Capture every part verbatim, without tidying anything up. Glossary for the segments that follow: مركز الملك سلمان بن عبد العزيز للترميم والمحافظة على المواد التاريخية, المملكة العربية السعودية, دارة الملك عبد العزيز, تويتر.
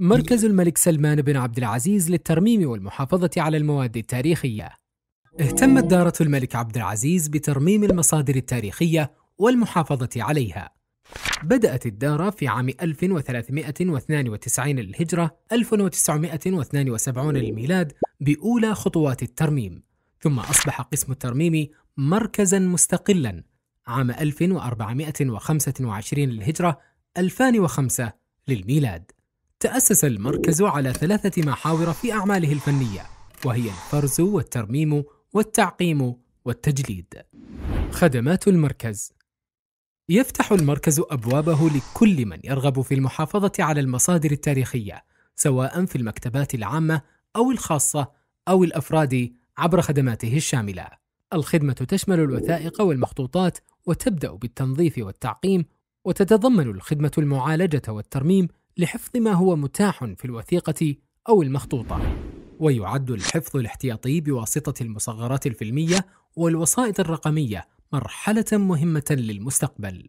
مركز الملك سلمان بن عبد العزيز للترميم والمحافظة على المواد التاريخية. اهتمت دارة الملك عبد العزيز بترميم المصادر التاريخية والمحافظة عليها. بدأت الدارة في عام ألف وثلاثمئة واثنين وتسعين للهجرة ألف وتسعمئة واثنين وسبعين للميلاد بأولى خطوات الترميم، ثم أصبح قسم الترميم مركزاً مستقلاً عام ألف وأربعمئة وخمسة وعشرين للهجرة ألفين وخمسة للميلاد. تأسس المركز على ثلاثة محاور في أعماله الفنية، وهي الفرز والترميم والتعقيم والتجليد. خدمات المركز: يفتح المركز أبوابه لكل من يرغب في المحافظة على المصادر التاريخية، سواء في المكتبات العامة أو الخاصة أو الأفراد، عبر خدماته الشاملة. الخدمة تشمل الوثائق والمخطوطات، وتبدأ بالتنظيف والتعقيم، وتتضمن الخدمة المعالجة والترميم لحفظ ما هو متاح في الوثيقة أو المخطوطة. ويعد الحفظ الاحتياطي بواسطة المصغرات الفيلمية والوسائط الرقمية مرحلة مهمة للمستقبل.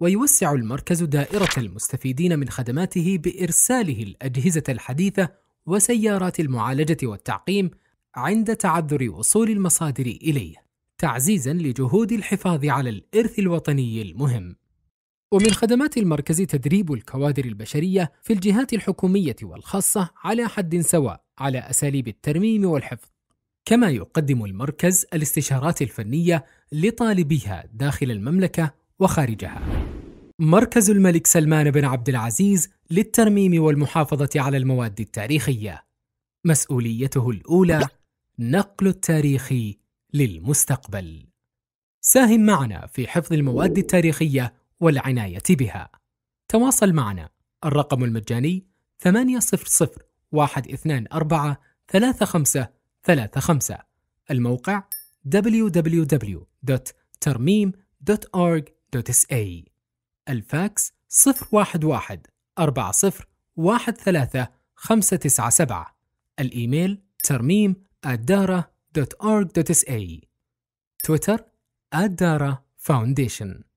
ويوسع المركز دائرة المستفيدين من خدماته بإرساله الأجهزة الحديثة وسيارات المعالجة والتعقيم عند تعذر وصول المصادر إليه، تعزيزاً لجهود الحفاظ على الإرث الوطني المهم. ومن خدمات المركز تدريب الكوادر البشرية في الجهات الحكومية والخاصة على حد سواء على أساليب الترميم والحفظ. كما يقدم المركز الاستشارات الفنية لطالبيها داخل المملكة وخارجها. مركز الملك سلمان بن عبد العزيز للترميم والمحافظة على المواد التاريخية، مسؤوليته الأولى نقل التاريخ للمستقبل. ساهم معنا في حفظ المواد التاريخية والعناية بها. تواصل معنا. الرقم المجاني ثمانية صفر صفر واحد اثنين أربعة ثلاثة خمسة ثلاثة خمسة. الموقع دبليو دبليو دبليو دوت ترميم دوت أورغ دوت إس إيه. الفاكس صفر واحد واحد أربعة صفر واحد ثلاثة خمسة تسعة سبعة. الإيميل ترميم آت دارة دوت أورغ دوت إس إيه. تويتر آت دارة فاونديشن.